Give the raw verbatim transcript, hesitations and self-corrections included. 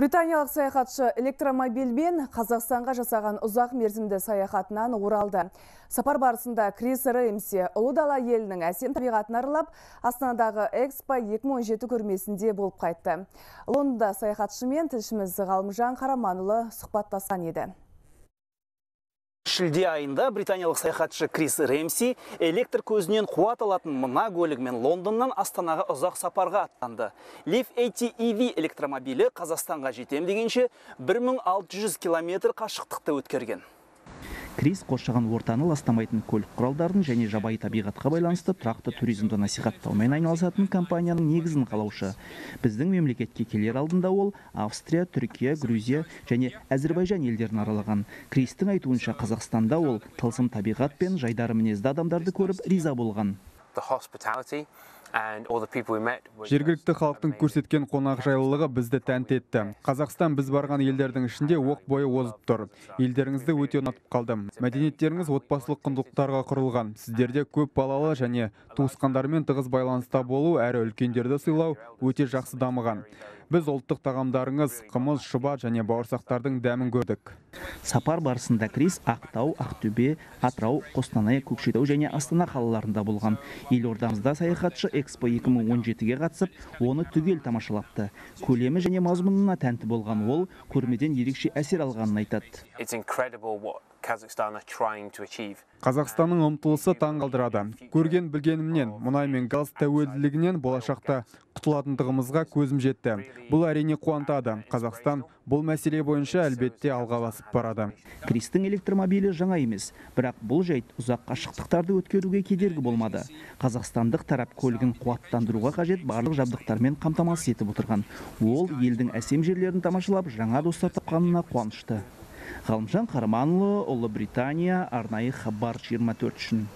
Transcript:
Британиялық саяхатшы электромобильмен Қазақстанға жасаған ұзақ мерзімді саяхатынан оралды. Сапар барысында Крис Рэмси ұлы дала елінің әсем табиғатын аралап, Астанадағы экспо екі мың он жеті көрмесінде болып қайтты. Лондонда саяхатшымен тілшіміз Ғалымжан Қараманұлы сұхбаттасқан еді. Шілде айында британиялық саяхатшы Крис Рэмси электр көзінен қуат алатын мына көлігімен Лондоннан Астанаға ұзақ сапарға аттанды. Leaf эй ти ви электромобилі Қазақстанға жетем дегенше бір мың алты жүз километр қашықтықты өткерген. Крис қоршаған ортаны ластамайтын көлік құралдарын және жабайы табиғатқа байланысты тұрақты туризмді насихаттаумен айналысатын компанияның негізін қалаушы. Біздің мемлекетке келер алдында ол Австрия, Түркия, Грузия және Әзербайжан елдерін аралаған. Кристің айтуынша, Қазақстанда ол тылсым табиғат пен жайдары мінезді адамдарды көріп риза болған. Жергілікті халықтың көрсеткен қонақ жайлылығы бізді тәнті етті. Қазақстан біз барған елдердің ішінде оқ бойы озып тұр. Елдеріңізді өте ұнатып қалдым. Мәдениеттеріңіз отбасылық құндылықтарға құрылған. Сіздерде көп балалы және туысқандармен тығыз байланыста болу, әрі үлкендерді сыйлау өте жақсы дамыған. Біз ұлттық тағамдарыңыз, қымыз, шұбат және бауырсақтардың дәмін көрдік. Сапар барысында Крис Ақтау, Ақтөбе, Атырау, Қостанай, Көкшетау және Астана қалаларында болған. Елордамызда саяхатшы экспо екі мың он жетіге қатысып, оны түгел тамашалапты. Көлемі және мазмұнына тәнті болған ол, көрмеден ерекше әсер алғанын айтады. Қазақстанның ұмтылысы таңғалдырады. Көрген білгенімнен, мұнай мен газ тәуелділігінен болашақта құтылатындығымызға көзім жетті. Бұл әрине қуантады. Қазақстан бұл мәселе бойынша әлбетте алға басып барады. Кристің электромобилі жаңа емес, бірақ бұл жайт ұзақ қашықтықтарды өткеруге кедергі болмады. Қазақстандық тарап көлігін қуаттандыруға қажет барлық жабдықтармен қамтамасыз етіп отырған. Ол елдің әсем жерлерін тамашалап, жаңа достар тапқанына қуанышты. Ғалымжан Қараманұлы, Ұлыбритания, арнайы хабар жиырма төрт үшін.